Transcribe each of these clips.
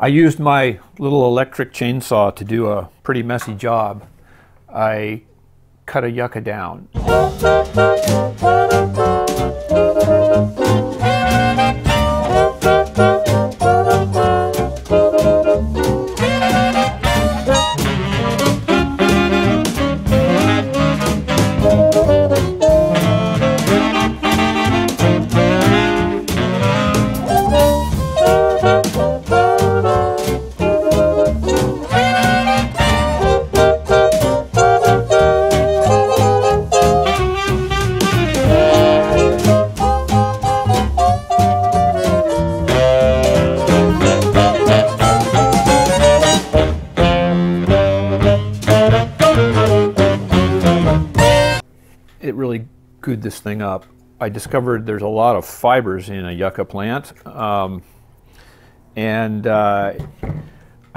I used my little electric chainsaw to do a pretty messy job. I cut a yucca down. It really gooed this thing up. I discovered there's a lot of fibers in a yucca plant, and I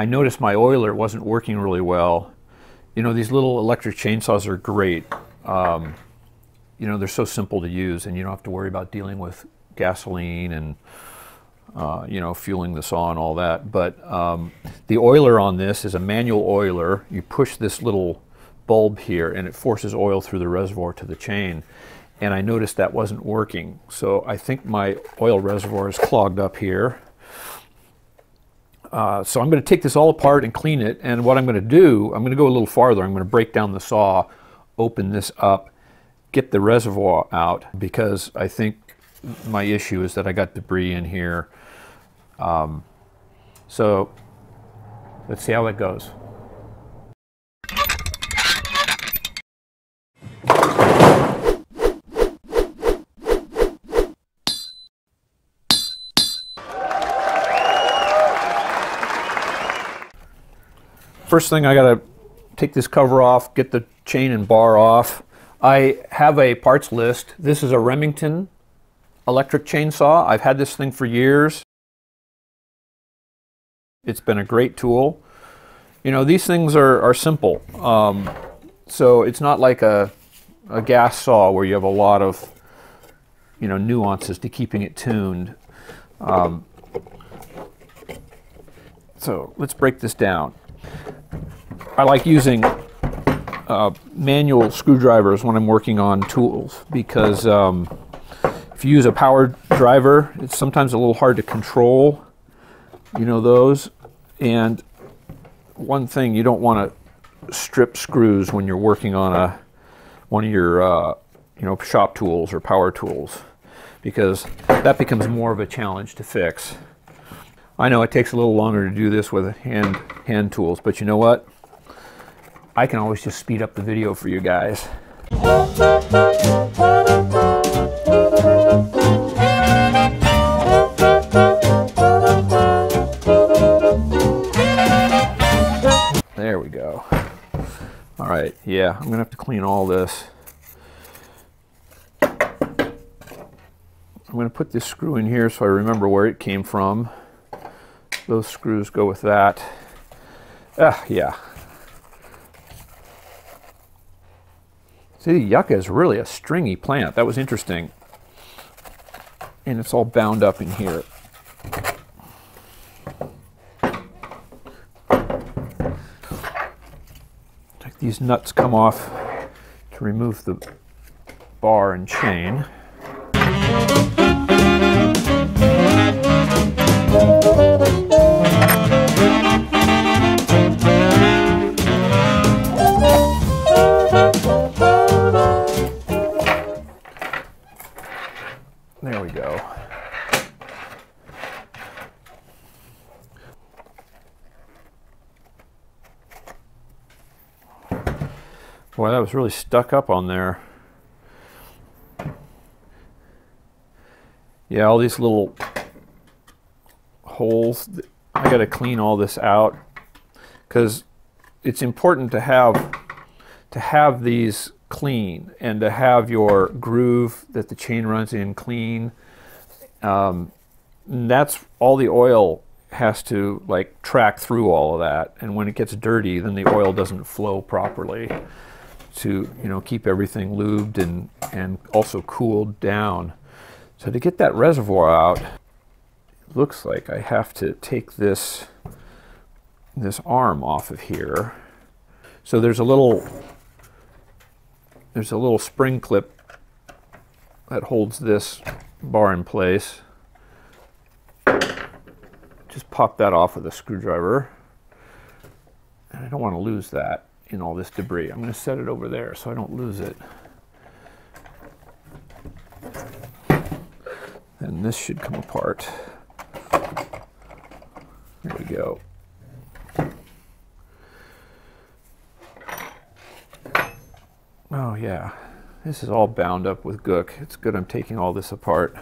noticed my oiler wasn't working really well. You know, these little electric chainsaws are great. You know, they're so simple to use, and you don't have to worry about dealing with gasoline and you know, fueling the saw and all that. But the oiler on this is a manual oiler. You push this little bulb here and it forces oil through the reservoir to the chain, and I noticed that wasn't working. So I think my oil reservoir is clogged up here. So I'm going to take this all apart and clean it, and what I'm going to do, I'm going to go a little farther. I'm going to break down the saw, open this up, get the reservoir out, because I think my issue is that I got debris in here. So let's see how it goes. First thing, I gotta take this cover off, get the chain and bar off. I have a parts list. This is a Remington electric chainsaw. I've had this thing for years. It's been a great tool. You know, these things are simple. So it's not like a gas saw where you have a lot of, you know, nuances to keeping it tuned. So let's break this down. I like using manual screwdrivers when I'm working on tools, because if you use a power driver, it's sometimes a little hard to control, you know, those. And one thing, you don't want to strip screws when you're working on one of your you know, shop tools or power tools, because that becomes more of a challenge to fix. I know it takes a little longer to do this with hand tools, but you know what? I can always just speed up the video for you guys. There we go. All right, yeah, I'm gonna have to clean all this. I'm gonna put this screw in here so I remember where it came from. Those screws go with that. Yeah. See, the yucca is really a stringy plant. That was interesting. And it's all bound up in here. These nuts come off to remove the bar and chain. There we go. Boy, that was really stuck up on there. Yeah, all these little holes. I gotta clean all this out, because it's important to have these clean, and to have your groove that the chain runs in clean. That's all the oil has to, like, track through all of that, and when it gets dirty, then the oil doesn't flow properly to, you know, keep everything lubed and also cooled down. So to get that reservoir out, looks like I have to take this arm off of here. So there's a little spring clip that holds this bar in place. Just pop that off with a screwdriver. And I don't want to lose that in all this debris. I'm going to set it over there so I don't lose it. And this should come apart. There we go. Oh yeah, this is all bound up with gook. It's good I'm taking all this apart.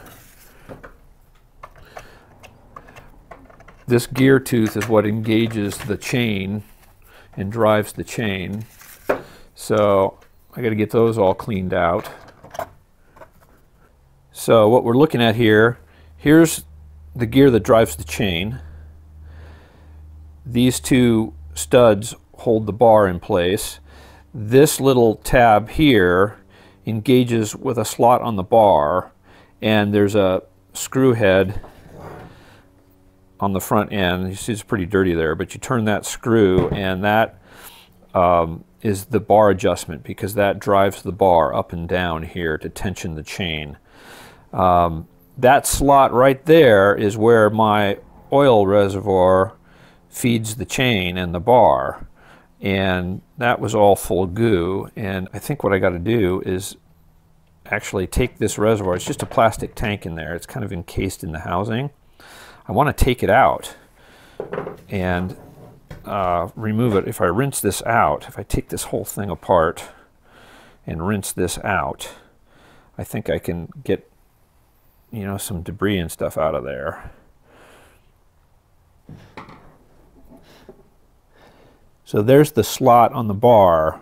This gear tooth is what engages the chain and drives the chain. So I got to get those all cleaned out. So what we're looking at here, here's the gear that drives the chain. These two studs hold the bar in place. This little tab here engages with a slot on the bar, and there's a screw head on the front end. You see it's pretty dirty there, but you turn that screw, and that is the bar adjustment, because that drives the bar up and down here to tension the chain. That slot right there is where my oil reservoir feeds the chain and the bar. And that was all full goo, and I think what I got to do is actually take this reservoir. It's just a plastic tank in there. It's kind of encased in the housing. I want to take it out and remove it. If I rinse this out, if I take this whole thing apart and rinse this out, I think I can get, you know, some debris and stuff out of there. So there's the slot on the bar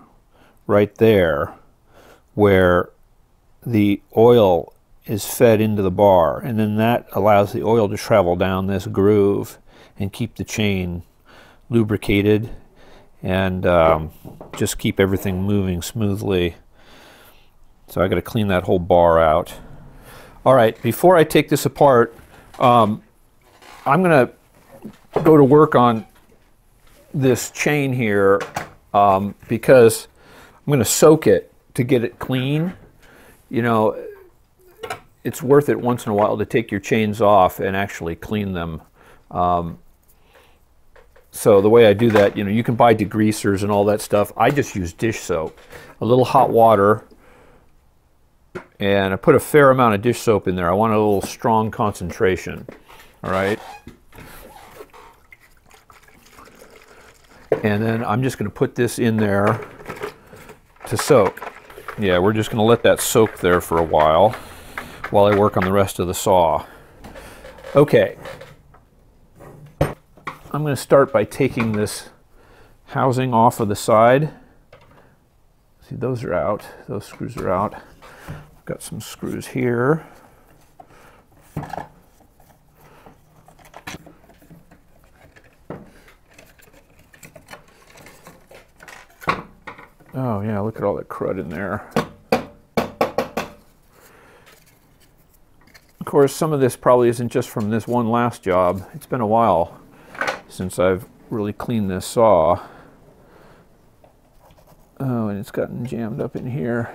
right there where the oil is fed into the bar, and then that allows the oil to travel down this groove and keep the chain lubricated and just keep everything moving smoothly. So I got to clean that whole bar out. All right, before I take this apart, I'm going to go to work on this chain here because I'm going to soak it to get it clean. You know, it's worth it once in a while to take your chains off and actually clean them. So the way I do that, you know, you can buy degreasers and all that stuff. I just use dish soap, a little hot water, and I put a fair amount of dish soap in there. I want a little strong concentration. All right. And then I'm just going to put this in there to soak. Yeah, we're just going to let that soak there for a while I work on the rest of the saw. Okay. I'm going to start by taking this housing off of the side. See, those are out. Those screws are out. I've got some screws here. Oh yeah, look at all that crud in there. Of course, some of this probably isn't just from this one last job. It's been a while since I've really cleaned this saw. Oh, and it's gotten jammed up in here.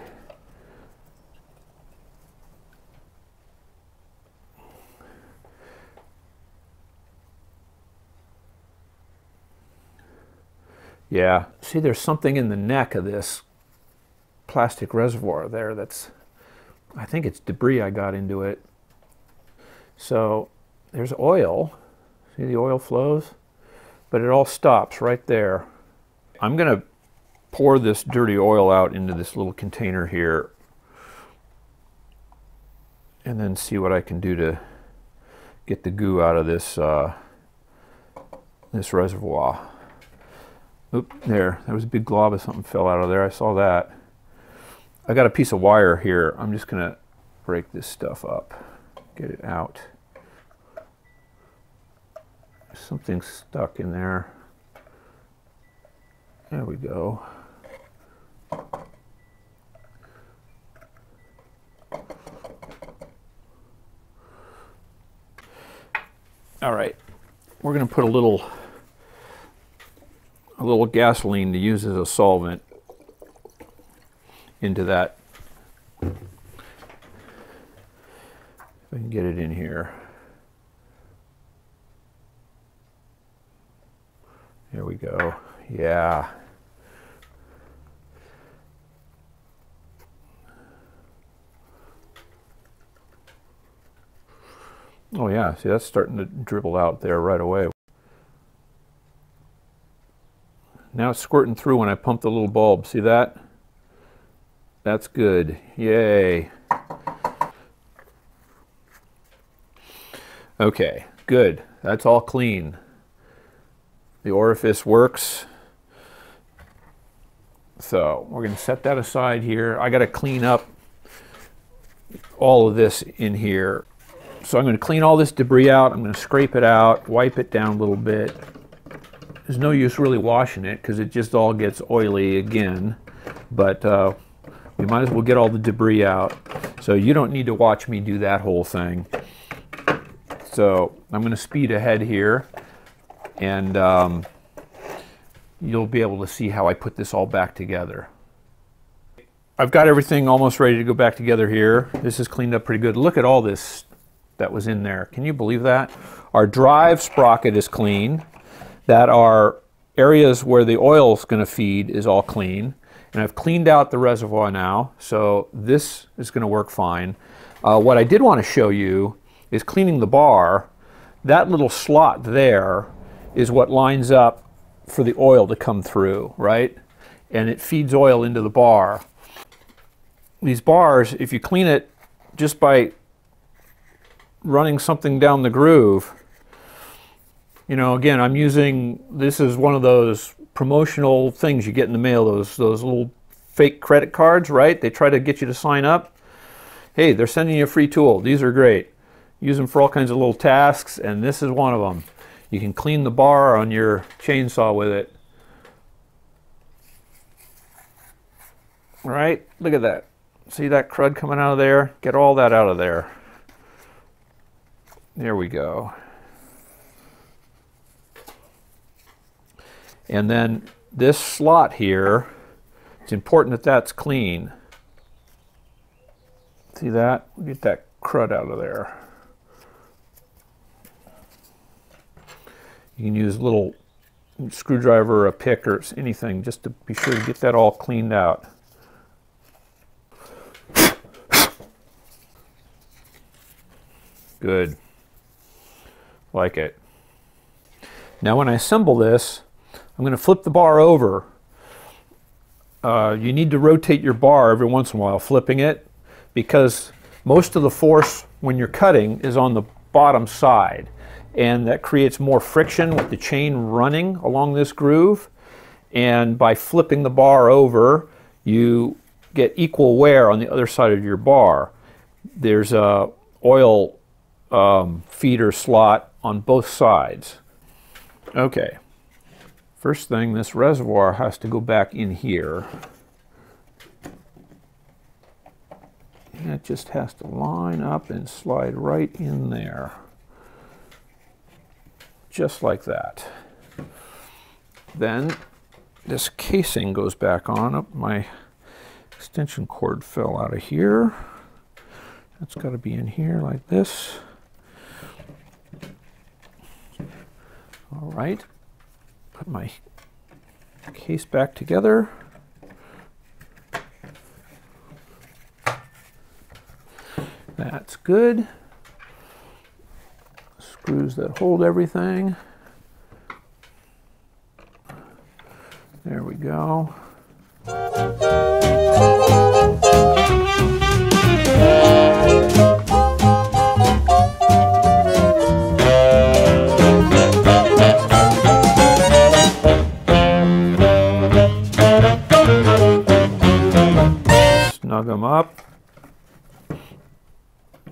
Yeah, see, there's something in the neck of this plastic reservoir there that's, I think it's debris I got into it. So there's oil, see the oil flows, but it all stops right there. I'm going to pour this dirty oil out into this little container here and then see what I can do to get the goo out of this, this reservoir. Oop, there was a big glob of something fell out of there. I saw that. I got a piece of wire here. I'm just going to break this stuff up, get it out. Something's stuck in there. There we go. We're going to put a little gasoline to use as a solvent into that. If I can get it in here. There we go. Yeah. Oh yeah, see, that's starting to dribble out there right away. Now it's squirting through when I pump the little bulb. See that? That's good. Yay. Okay, good. That's all clean. The orifice works. So we're going to set that aside here. I got to clean up all of this in here. So I'm going to clean all this debris out. I'm going to scrape it out, wipe it down a little bit. There's no use really washing it because it just all gets oily again. But we might as well get all the debris out. So you don't need to watch me do that whole thing. So I'm going to speed ahead here. And you'll be able to see how I put this all back together. I've got everything almost ready to go back together here. This is cleaned up pretty good. Look at all this that was in there. Can you believe that? Our drive sprocket is clean. That our areas where the oil is going to feed is all clean. And I've cleaned out the reservoir now, so this is going to work fine. What I did want to show you is cleaning the bar. That little slot there is what lines up for the oil to come through, right? And it feeds oil into the bar. These bars, if you clean it just by running something down the groove, you know, again, I'm using, this is one of those promotional things you get in the mail, those little fake credit cards, right? They try to get you to sign up. Hey, they're sending you a free tool. These are great. Use them for all kinds of little tasks, and this is one of them. You can clean the bar on your chainsaw with it. All right, look at that. See that crud coming out of there? Get all that out of there. There we go. And then this slot here, it's important that that's clean. See that? Get that crud out of there. You can use a little screwdriver or a pick or anything just to be sure to get that all cleaned out. Good. Like it. Now when I assemble this, I'm going to flip the bar over. You need to rotate your bar every once in a while, flipping it, because most of the force when you're cutting is on the bottom side. And that creates more friction with the chain running along this groove. And by flipping the bar over, you get equal wear on the other side of your bar. There's a oil feeder slot on both sides. Okay, first thing, this reservoir has to go back in here. And it just has to line up and slide right in there. Just like that. Then this casing goes back on. Oh, my extension cord fell out of here. That's got to be in here like this. All right, put my case back together. That's good. Screws that hold everything. There we go. Snug them up.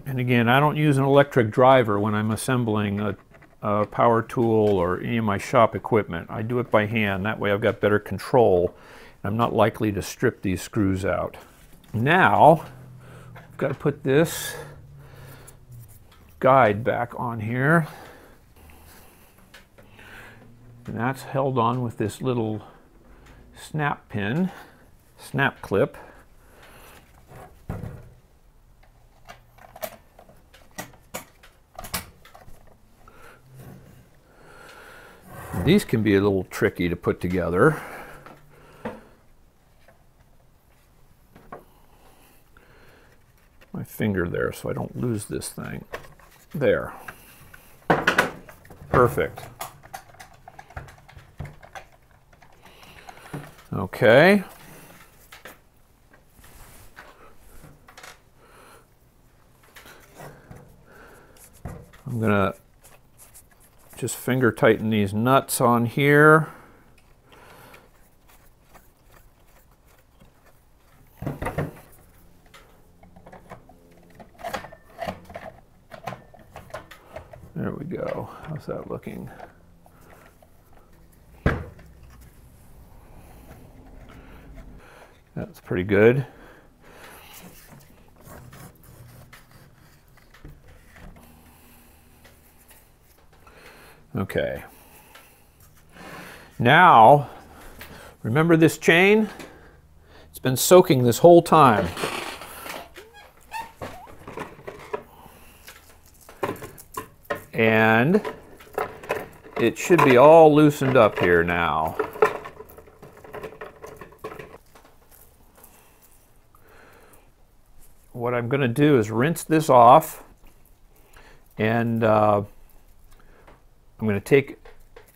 And again, I don't use an electric driver when I'm assembling a power tool or any of my shop equipment. I do it by hand. That way I've got better control. I'm not likely to strip these screws out. Now, I've got to put this guide back on here. And that's held on with this little snap pin, snap clip. These can be a little tricky to put together. My finger there so I don't lose this thing. There. Perfect. Okay. I'm going to just finger tighten these nuts on here. There we go. How's that looking? That's pretty good. Okay. Now, remember this chain? It's been soaking this whole time. And it should be all loosened up here now. What I'm going to do is rinse this off, and I'm going to take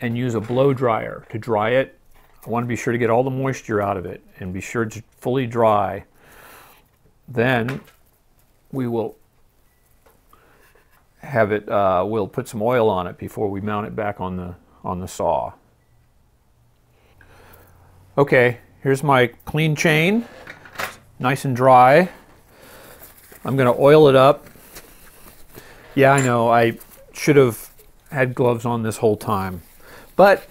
and use a blow dryer to dry it. I want to be sure to get all the moisture out of it and be sure it's fully dry. Then we will have it, we'll put some oil on it before we mount it back on the saw. Okay, here's my clean chain, nice and dry. I'm going to oil it up. Yeah, I know, I should have had gloves on this whole time. But,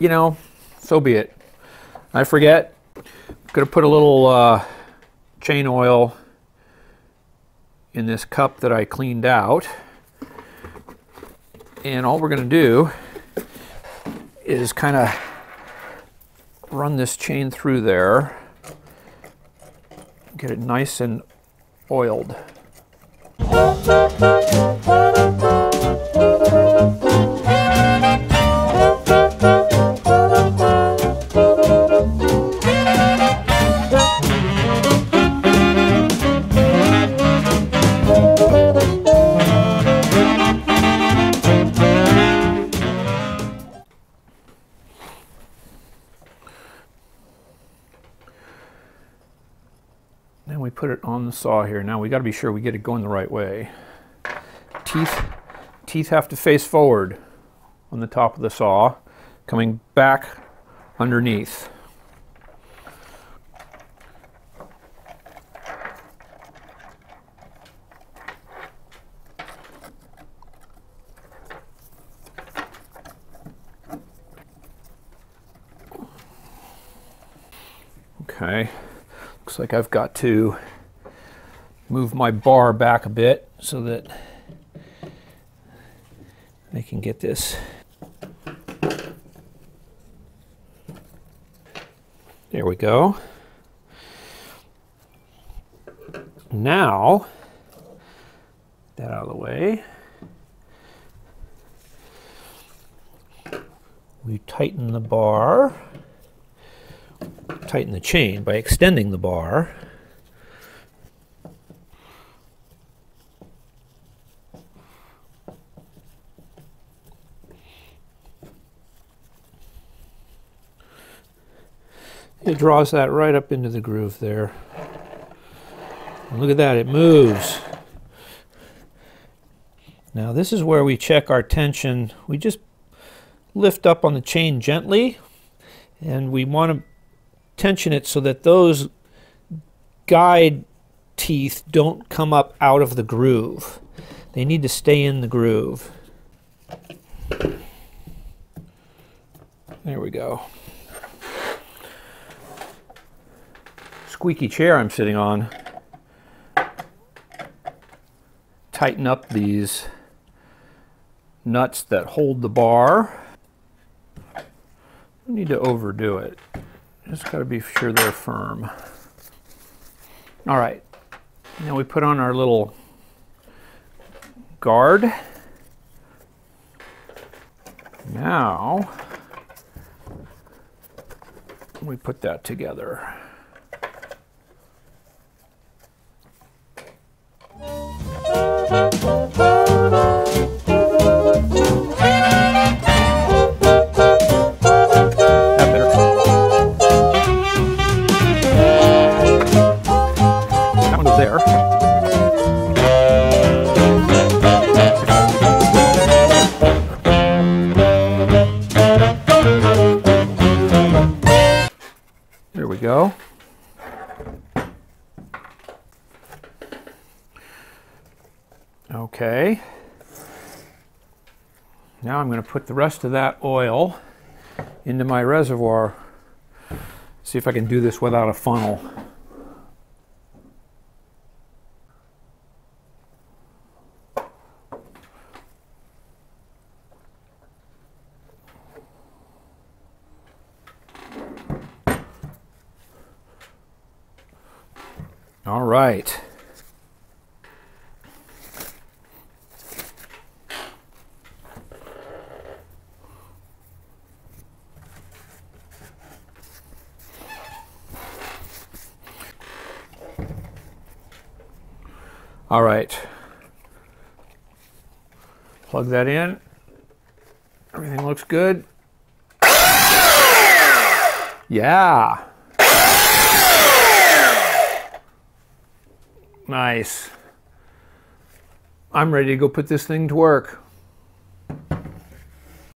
you know, so be it. I forget. I'm going to put a little chain oil in this cup that I cleaned out. And all we're going to do is kind of run this chain through there. Get it nice and oiled. Put it on the saw here. Now we got to be sure we get it going the right way. Teeth have to face forward on the top of the saw, coming back underneath. Okay. Looks like I've got to move my bar back a bit so that I can get this. There we go. Now, get that out of the way. We tighten the bar. Tighten the chain by extending the bar. It draws that right up into the groove there. And look at that, it moves. Now this is where we check our tension. We just lift up on the chain gently, and we want to tension it so that those guide teeth don't come up out of the groove. They need to stay in the groove. There we go. Squeaky chair I'm sitting on. Tighten up these nuts that hold the bar. No need to overdo it. Just got to be sure they're firm. All right, now we put on our little guard. Now we put that together. Okay, now I'm going to put the rest of that oil into my reservoir. See if I can do this without a funnel. All right. All right, plug that in. Everything looks good. Yeah. Nice. I'm ready to go put this thing to work.